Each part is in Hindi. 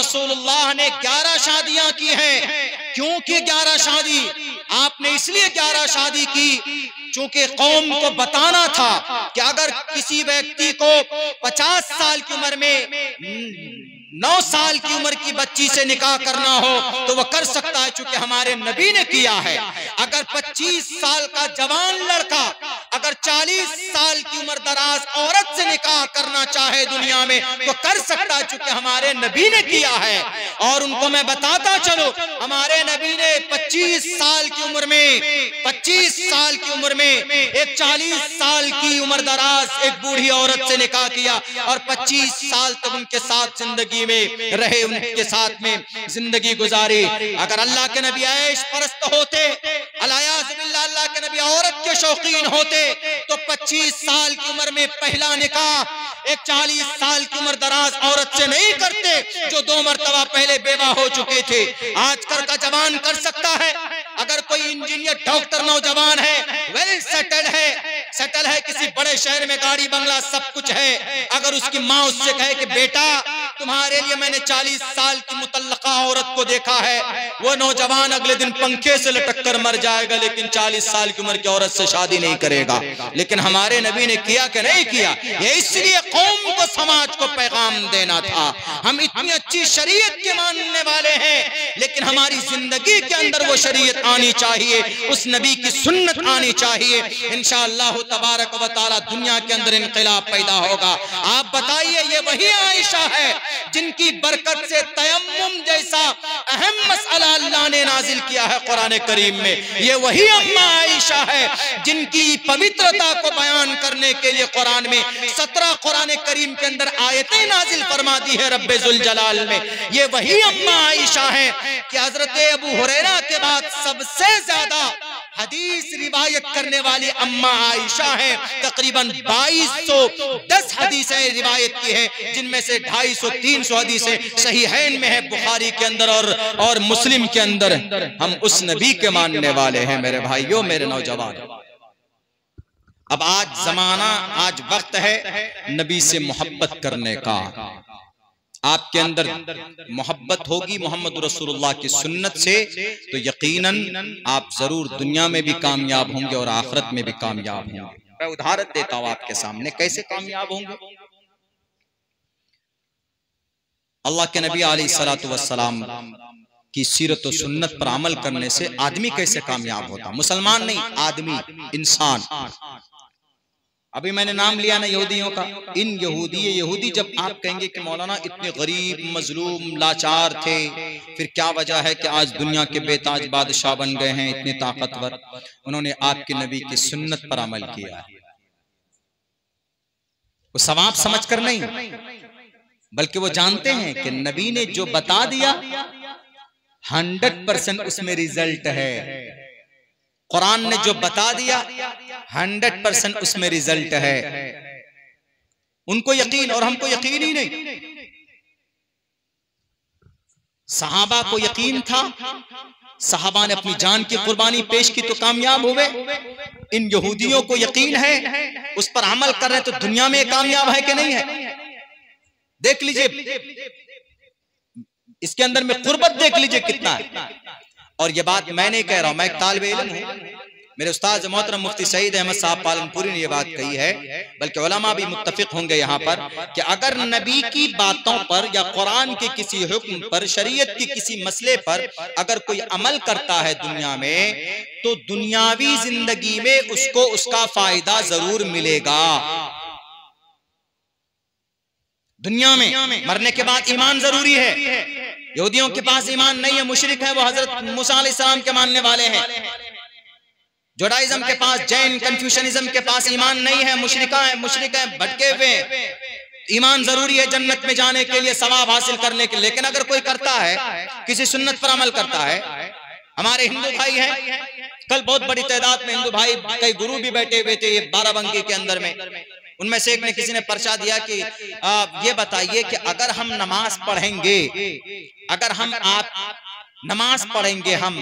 रसूलुल्लाह ने 11 शादियां की हैं। क्योंकि 11 शादी आपने इसलिए 11 शादी की चूंकि कौम को बताना था कि अगर किसी व्यक्ति को 50 साल की उम्र में 9 साल की उम्र की बच्ची से निकाह करना हो तो वह कर सकता है, चूंकि हमारे नबी ने किया है। अगर 25 साल का जवान लड़का अगर 40 साल की उम्र दराज औरत से निकाह करना चाहे दुनिया में तो कर सकता है, चूंकि हमारे नबी ने किया है। और उनको मैं बताता चलो, हमारे नबी ने 25 साल की उम्र में एक 40 साल की उम्र दराज एक बूढ़ी औरत से निकाह किया और 25 साल तक उनके साथ जिंदगी में रहे, उनके साथ में जिंदगी गुजारी। अगर अल्लाह के नबी ऐश परस्त होते, अल्लाह के नबी औरत के शौकीन होते तो 25 साल की उम्र में पहला निकाह एक 40 साल की उम्र दराज औरत से नहीं करते जो 2 मरतबा पहले बेवा हो चुके थे। आजकल का जवान कर सकता है। अगर कोई इंजीनियर डॉक्टर नौजवान है, वेल सेटल है, सेटल है किसी बड़े शहर में, गाड़ी बंगला सब कुछ है, अगर उसकी माँ उससे कहे कि बेटा तुम्हारे लिए मैंने 40 साल की मुतल्लका औरत को देखा है, वो नौजवान अगले दिन पंखे से लटक कर मर जाएगा लेकिन 40 साल की उम्र की औरत से शादी नहीं करेगा। लेकिन हमारे नबी ने किया कि नहीं किया? ये इसलिए कौम को, समाज को पैगाम देना था। हम इतनी अच्छी शरीयत के मानने वाले हैं लेकिन हमारी जिंदगी के अंदर वो शरीयत आनी चाहिए, उस नबी की सुन्नत आनी चाहिए। इंशाअल्लाह तबारक व तआला दुनिया के अंदर इंकिलाब पैदा होगा। आप बताइए, ये वही आयशा है जिनकी बरकत से तयम्मुम जैसा अहम मसला अल्लाह ने नाजिल किया है कुरान करीम में। ये वही अम्मा आयशा है जिनकी पवित्रता को बयान करने के लिए कुरान में 17 कुरान करीम के अंदर आयतें नाजिल फरमा दी है रब्बे जुल जलाल में। ये वही अम्मा आयशा है कि हजरत अबू हुरैरा के बाद सबसे ज्यादा हदीस रिवायत करने वाली अम्मा आयशा है। तकरीबन 2210 हदीसें रिवायत की है जिनमें से 250-300 हदीसें सहीहैन में है, बुखारी के अंदर और मुस्लिम के अंदर। हम उस नबी के मानने वाले हैं मेरे भाइयों, मेरे नौजवान। अब आज जमाना, आज वक्त है नबी से मोहब्बत करने का। आपके अंदर मोहब्बत होगी मोहम्मद रसूलुल्लाह की सुन्नत से तो यकीनन आप जरूर दुनिया में भी कामयाब होंगे और आखिरत में भी कामयाब होंगे। मैं उदाहरण देता हूं आपके सामने कैसे कामयाब होंगे। अल्लाह के नबी अलैहिस्सलातु वस्सलाम की सीरत और सुन्नत पर अमल करने से आदमी कैसे कामयाब होता, मुसलमान नहीं आदमी, इंसान। अभी मैंने नाम लिया ना यहूदियों का। इन यहूदी जब आप कहेंगे कि मौलाना इतने गरीब, मजलूम, लाचार थे, फिर क्या वजह है कि आज दुनिया के बेताज बादशाह बन गए हैं, इतने ताकतवर? उन्होंने आपके नबी की सुन्नत पर अमल किया। वो सवाब समझ कर नहीं बल्कि वो जानते हैं कि नबी ने जो बता दिया 100% उसमें रिजल्ट है। कुरान ने जो बता दिया 100% उसमें रिजल्ट है। उनको यकीन और हमको यकीन ही नहीं। सहाबा को यकीन था, सहाबा ने अपनी जान की कुर्बानी पेश की तो कामयाब हुए। इन यहूदियों को यकीन है, उस पर अमल कर रहे तो दुनिया में कामयाब है कि नहीं है? देख लीजिए इसके अंदर में कुर्बत देख लीजिए कितना है। और ये बात मैं नहीं कह रहा हूं, मैं एक तालिब इल्म हूं। मेरे उस्ताद मोहतरम मुफ्ती सईद अहमद साहब पालनपुरी ने ये बात कही है, बल्कि उलमा भी मुत्तफिक होंगे यहाँ पर कि अगर नबी की बातों पर या कुरान के किसी हुक्म पर, शरीयत के किसी मसले पर अगर कोई अमल करता है दुनिया में तो दुनियावी जिंदगी में उसको उसका फायदा जरूर मिलेगा। दुनिया में मरने के बाद ईमान जरूरी है। यहूदियों के पास ईमान नहीं है, मुशरिक है, वो हजरत मूसा अलैहिस्सलाम के मानने वाले हैं। जुडाइज्म के पास, जैन कन्फ्यूशनिज्म के पास ईमान नहीं है, मुशरिका है, भटके हुए। ईमान जरूरी है जन्नत में जाने के लिए, सवाब हासिल करने के लिए। लेकिन अगर कोई करता है, किसी सुन्नत पर अमल करता है, हमारे हिंदू भाई हैं, कल बहुत बड़ी तादाद में हिंदू भाई, कई गुरु भी बैठे हुए थे बाराबंकी के अंदर में। उनमें से एक ने, किसी ने पर्चा दिया कि ये बताइए कि अगर हम नमाज पढ़ेंगे, अगर हम आप नमाज पढ़ेंगे हम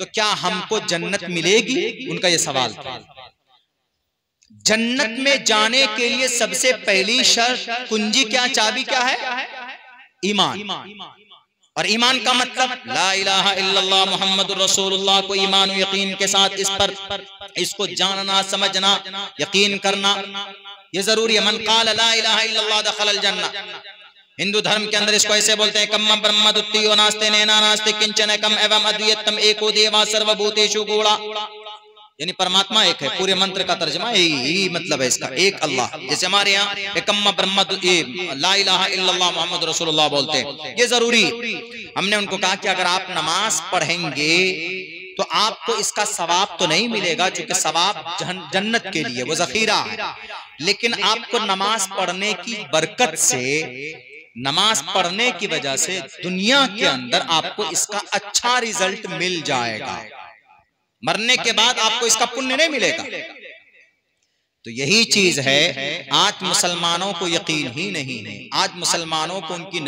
तो क्या हमको जन्नत मिलेगी? उनका ये सवाल था। जन्नत में जाने के लिए सबसे पहली शर्त, कुंजी क्या, चाबी क्या है? ईमान, और ईमान का मतलब ला इलाहा इल्लल्लाह मुहम्मदुर रसूलुल्लाह को ईमान और यकीन के साथ इस पर इसको जानना, समझना, यकीन करना ये जरूरी है। मन काल ला इलाहा इल्लल्लाह दखलल जन्नह, हिंदू धर्म के अंदर इसको ऐसे बोलते हैं कम्म ब्रह्म दुत्तियो नास्ते नैना नास्ते किंचन कम एवं अद्वितीयम एको देवा सर्वभूतेषु गूढ़ा, यानी परमात्मा एक है। पूरे मंत्र का तर्जमा यही मतलब है इसका, एक अल्लाह। जैसे हमारे यहाँ एकम्मा ब्रह्मा ला इलाहा इल्लल्लाह मुहम्मद रसूलुल्लाह बोलते हैं, ये जरूरी। हमने उनको कहा कि अगर आप नमाज पढ़ेंगे तो आपको इसका सवाब तो नहीं मिलेगा, चूंकि सवाब जन्नत के लिए वो जखीरा है, लेकिन आपको नमाज पढ़ने की बरकत से, नमाज पढ़ने की वजह से दुनिया के अंदर आपको इसका अच्छा रिजल्ट मिल जाएगा। मरने के बाद आपको इसका पुण्य नहीं मिलेगा। तो यही चीज है, आज मुसलमानों को यकीन ही नहीं है। आज मुसलमानों को उनके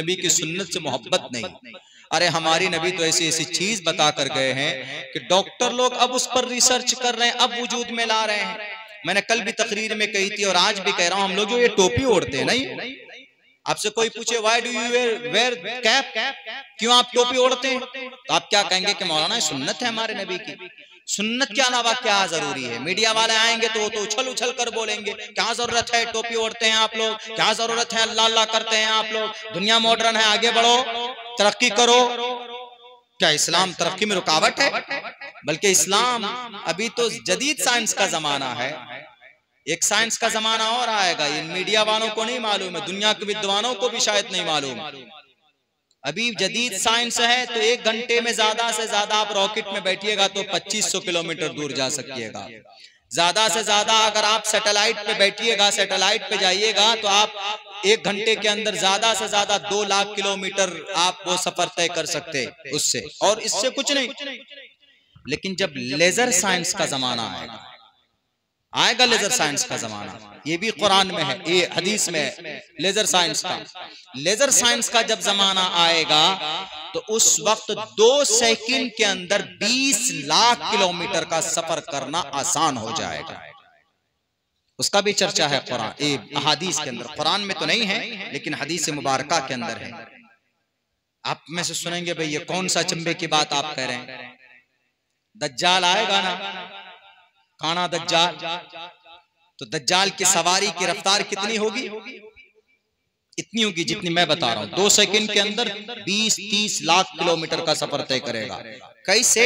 नबी की सुन्नत से मोहब्बत नहीं। अरे हमारी नबी तो ऐसी ऐसी चीज बता कर गए हैं कि डॉक्टर लोग अब उस पर रिसर्च कर रहे हैं, अब वजूद में ला रहे हैं। मैंने कल भी तकरीर में कही थी और आज भी कह रहा हूं, हम लोग जो ये टोपी ओढ़ते हैं, नहीं आपसे कोई पूछे why do you wear cap, क्यों आप टोपी ओढ़ते हैं, तो आप क्या कहेंगे कि मौलाना सुन्नत है हमारे नबी की। सुन्नत के अलावा क्या जरूरी है? मीडिया वाले आएंगे तो वो तो उछल उछल कर बोलेंगे क्या जरूरत है टोपी ओढ़ते हैं आप लोग, क्या जरूरत है अल्लाह अल्लाह करते हैं आप लोग, दुनिया मॉडर्न है, आगे बढ़ो, तरक्की करो। क्या इस्लाम तरक्की में रुकावट है? बल्कि इस्लाम अभी तो जदीद साइंस का जमाना है, एक साइंस का जमाना और आएगा। ये मीडिया वालों को नहीं मालूम है, दुनिया के विद्वानों को भी शायद नहीं मालूम। अभी जदीद साइंस है तो एक घंटे में ज्यादा से ज्यादा आप रॉकेट में बैठिएगा तो 2500 किलोमीटर दूर जा सकिएगा। ज्यादा से ज्यादा अगर आप सैटेलाइट पे बैठिएगा, सैटेलाइट पे जाइएगा तो आप एक घंटे के अंदर ज्यादा से ज्यादा 2 लाख किलोमीटर आप वो सफर तय कर सकते उससे, और इससे कुछ नहीं। लेकिन जब लेजर साइंस का जमाना आएगा, आएगा लेजर साइंस का जमाना, ये भी कुरान में है, ये हदीस में है, लेजर साइंस का। लेजर साइंस का जब जमाना आएगा तो उस वक्त 2 सेकंड के अंदर 20 लाख किलोमीटर का सफर करना आसान हो जाएगा। उसका भी चर्चा है कुरान, ये हदीस के अंदर, कुरान में तो नहीं है लेकिन हदीस मुबारका के अंदर है। आप में से सुनेंगे भाई ये कौन सा चंबे की बात आप कह रहे हैं, दज्जाल आएगा ना, काना दज्जाल, तो दज्जाल की सवारी की रफ्तार कितनी होगी? इतनी होगी जितनी मैं बता रहा हूं। 2 सेकंड के अंदर 20-30 लाख किलोमीटर का सफर तय करेगा। कैसे?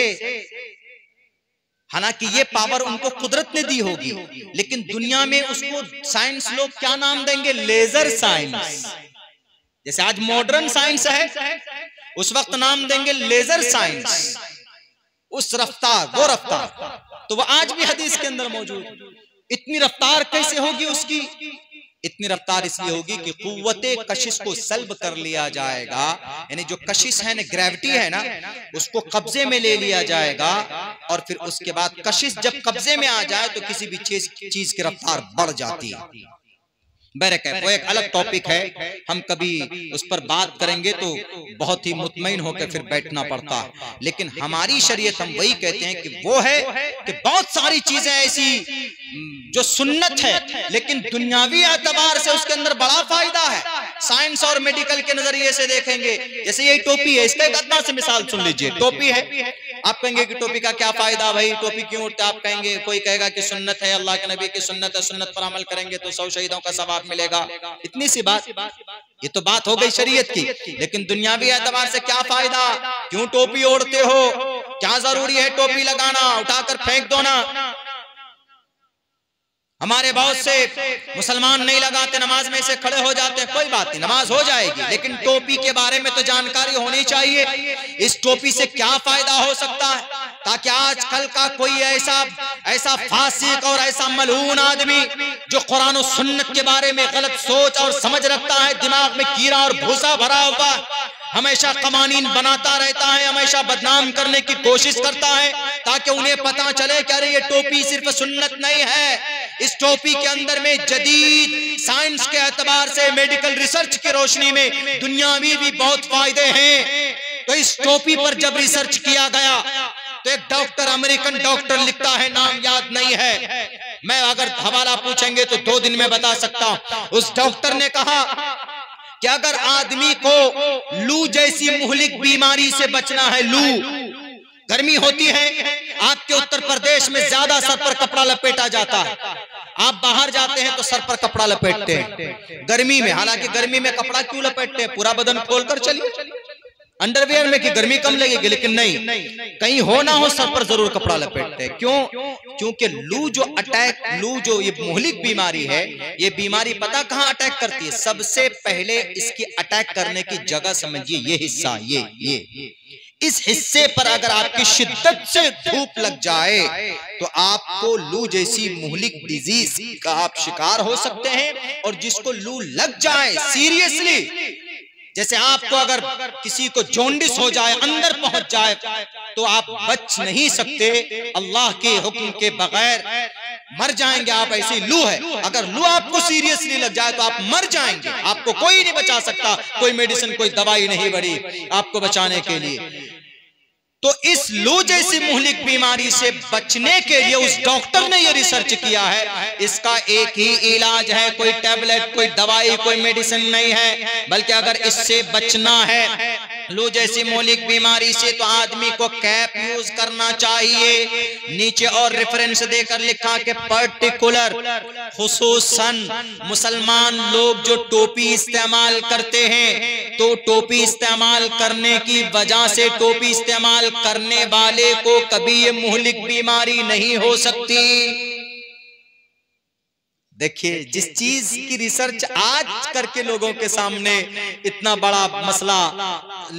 हालांकि ये पावर उनको कुदरत ने दी होगी, लेकिन दुनिया में उसको साइंस लोग क्या नाम देंगे? Laser science. जैसे आज मॉडर्न साइंस है, उस वक्त नाम देंगे लेजर साइंस। उस रफ्तार, वो रफ्तार तो वो आज भी हदीस के अंदर मौजूद। इतनी रफ्तार कैसे होगी उसकी? इतनी रफ्तार इसलिए होगी कि कुव्वते कशिश को सल्ब कर लिया जाएगा, यानी जो कशिश है ना, ग्रेविटी है ना, उसको कब्जे में ले लिया जाएगा। और फिर उसके बाद कशिश जब कब्जे में आ जाए तो किसी भी चीज की रफ्तार बढ़ जाती है। बरक है, वो एक अलग टॉपिक है, हम कभी उस पर बात करेंगे तो बहुत ही मुतमईन होकर फिर बैठना पड़ता है। लेकिन हमारी शरीयत, हम वही कहते हैं कि वो है कि बहुत सारी चीजें ऐसी जो सुन्नत है, लेकिन दुनियावी एतबार से उसके अंदर बड़ा फायदा है। साइंस और मेडिकल के नजरिए से देखेंगे, जैसे यही टोपी है, इसका एक अदना से मिसाल सुन लीजिए। टोपी है, आप कहेंगे कि टोपी का क्या फायदा भाई, टोपी क्यों उठता? आप कहेंगे, कोई कहेगा कि सुन्नत है, अल्लाह के नबी की सुन्नत है, सुन्नत पर अमल करेंगे तो 100 शहीदों का सवाब मिलेगा। इतनी सी बात, ये तो बात हो गई शरीयत की, लेकिन दुनियावी एतबार से क्या फायदा? क्यों टोपी ओढ़ते हो? क्या जरूरी है टोपी लगाना? उठाकर फेंक दो ना। हमारे बहुत से मुसलमान नहीं लगाते, नमाज में से खड़े हो जाते हैं, कोई बात नहीं, नमाज हो जाएगी, लेकिन टोपी के बारे में तो जानकारी होनी चाहिए। इस टोपी से क्या फायदा हो सकता है, ताकि आजकल का कोई ऐसा फासिक और ऐसा मलून आदमी जो कुरान और सुन्नत के बारे में गलत सोच और समझ रखता है, दिमाग में कीड़ा और भूसा भरा हुआ, हमेशा कवानीन बनाता रहता है, हमेशा बदनाम करने की कोशिश करता है, ताकि उन्हें पता चले कि अरे ये टोपी सिर्फ सुन्नत नहीं है, इस टोपी के अंदर में जदीद साइंस के एतबार से, मेडिकल रिसर्च की रोशनी में दुनियावी भी बहुत फायदे हैं। तो इस टोपी पर जब रिसर्च किया गया तो एक डॉक्टर, अमेरिकन डॉक्टर लिखता है, नाम याद नहीं है, मैं अगर हवाला पूछेंगे तो 2 दिन में बता सकता हूं, उस डॉक्टर ने कहा कि अगर आदमी को लू जैसी मुहलिक बीमारी से बचना है, लू गर्मी होती है, आपके उत्तर प्रदेश में ज्यादा सर पर कपड़ा लपेटा जाता है, आप बाहर जाते हैं तो सर पर कपड़ा लपेटते हैं गर्मी में। हालांकि गर्मी में कपड़ा क्यों लपेटते हैं, पूरा बदन खोलकर चलिए अंडरवियर में कि गर्मी कम लगेगी, लेकिन नहीं, कहीं हो ना हो सर पर जरूर कपड़ा लपेटते हैं। क्यों? क्योंकि लू जो ये मुहलिक बीमारी है, ये बीमारी पता कहाँ अटैक करती है? सबसे पहले इसकी अटैक करने की जगह समझिए ये हिस्सा, ये इस हिस्से पर अगर आपकी शिद्दत से धूप लग जाए तो आपको लू जैसी मुहलिक डिजीज का आप शिकार हो सकते हैं। और जिसको लू लग जाए सीरियसली, जैसे आपको अगर किसी को जॉन्डिस हो जाए, अंदर पहुंच जाए, तो आप बच नहीं सकते, अल्लाह के हुक्म के बगैर मर जाएंगे आप। ऐसी लू है, अगर लू आपको सीरियसली लग जाए तो आप मर जाएंगे, आपको कोई नहीं बचा सकता, कोई मेडिसिन कोई दवाई नहीं बड़ी आपको बचाने के लिए। तो इस लू जैसी मुहलिक बीमारी से बचने के लिए उस डॉक्टर ने ये रिसर्च किया है, इसका एक ही इलाज है, कोई टैबलेट कोई दवाई कोई मेडिसिन नहीं है, बल्कि अगर इससे बचना है लू जैसी मौलिक बीमारी से तो आदमी को कैप यूज करना चाहिए। नीचे और रेफरेंस देकर लिखा कि पर्टिकुलर खुसूसन मुसलमान लोग जो टोपी इस्तेमाल करते हैं, तो टोपी इस्तेमाल करने की वजह से टोपी इस्तेमाल करने वाले को कभी ये मुहलिक बीमारी नहीं हो सकती। देखिए, जिस चीज की रिसर्च आज करके लोगों के सामने इतना बड़ा मसला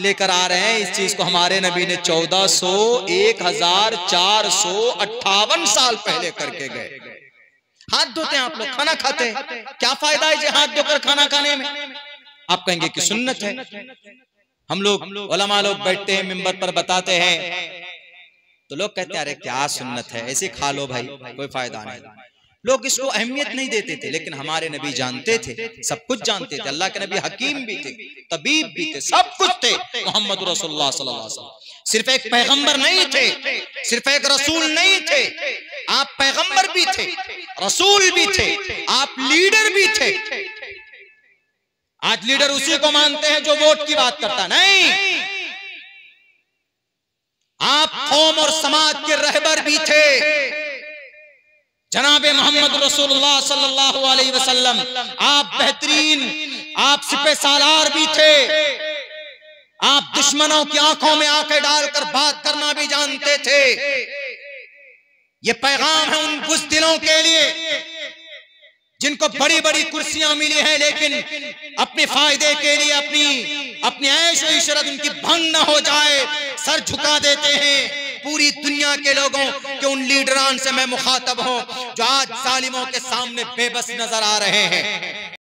लेकर आ रहे हैं, इस चीज को हमारे नबी ने 1458 साल पहले करके गए। हाथ धोते हैं आप लोग, खाना खाते हैं, क्या फायदा है जी हाथ धोकर खाना खाने में? आप कहेंगे कि सुन्नत है। हम लोग उलमा लोग बैठते हैं मिंबर पर बताते हैं तो लोग कहते हैं अरे क्या सुन्नत है, ऐसे खा लो भाई कोई फायदा नहीं। लोग इसको अहमियत नहीं देते थे, लेकिन हमारे नबी जानते थे, सब कुछ जानते थे। अल्लाह के नबी हकीम भी थे, तबीब भी थे, सब कुछ थे। मोहम्मद रसूलुल्लाह सल्लल्लाहु अलैहि वसल्लम सिर्फ एक पैगंबर नहीं थे, सिर्फ एक रसूल नहीं थे, आप पैगंबर भी थे, रसूल भी थे, आप लीडर भी थे। आज लीडर उसी को मानते हैं जो वोट की बात करता नहीं, आप कौम और समाज के रहबर भी थे। जनाबे मोहम्मद रसूलुल्लाह सल्लल्लाहु अलैहि वसल्लम आप बेहतरीन, आप सिपह सालार भी थे, आप दुश्मनों की आंखों में आंखें डालकर बात करना भी जानते थे। ये पैगाम है उन बुज़दिलों के लिए जिनको बड़ी बड़ी कुर्सियां मिली हैं, लेकिन अपने फायदे के लिए अपनी ऐश और इशरत उनकी भंग न हो जाए सर झुका देते हैं। पूरी दुनिया के लोगों के उन लीडरान से मैं मुखातब हूं जो आज जालिमों के सामने बेबस नजर आ रहे हैं।